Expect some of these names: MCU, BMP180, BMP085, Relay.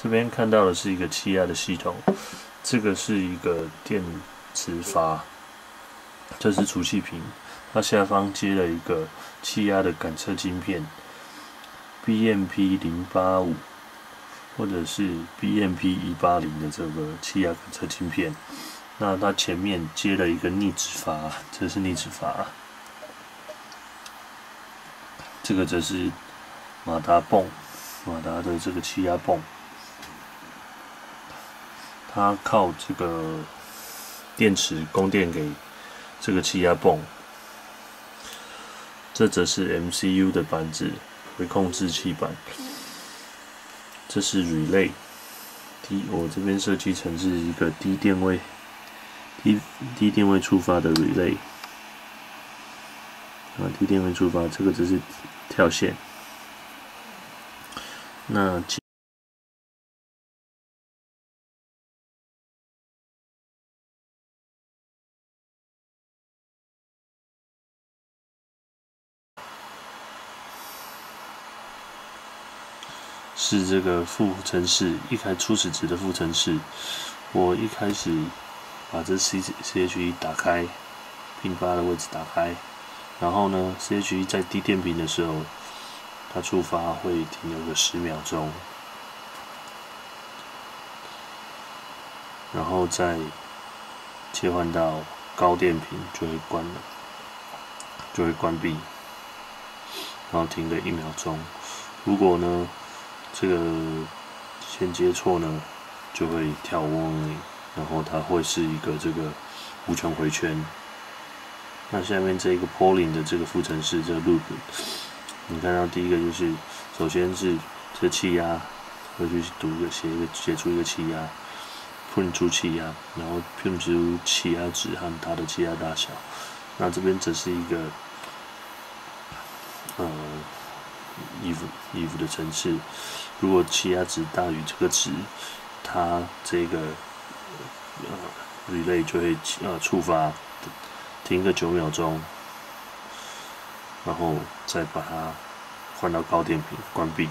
这边看到的是一个气压的系统，这个是一个电磁阀，这是储气瓶，它下方接了一个气压的感测晶片 BMP085 或者是 BMP180 的这个气压感测晶片。那它前面接了一个逆止阀，这是逆止阀，这个则是马达泵，马达的这个气压泵。 它靠这个电池供电给这个气压泵，这则是 MCU 的板子，为控制器板。这是 relay， 我这边设计成是一个低电位触发的 relay， 啊，低电位触发，这个只是跳线。那。 是这个副程式，一开初始值的副程式。我一开始把这 CHE 打开，并发的位置打开，然后呢 ，CHE 在低电平的时候，它触发会停留个10秒钟，然后再切换到高电平就会关了，就会关闭，然后停个1秒钟。如果呢？ 这个衔接错呢，就会跳嗡，然后它会是一个这个无穷回圈。那下面这个 polling 的这个副程式，这个 loop， 你看到第一个就是，首先是这气压，会去读一个写出一个气压 ，print 出气压，然后 print 出气压值和它的气压大小。那这边则是一个if 的程式，如果气压值大于这个值，它这个relay 就会触发，停个9秒钟，然后再把它换到高电平关闭。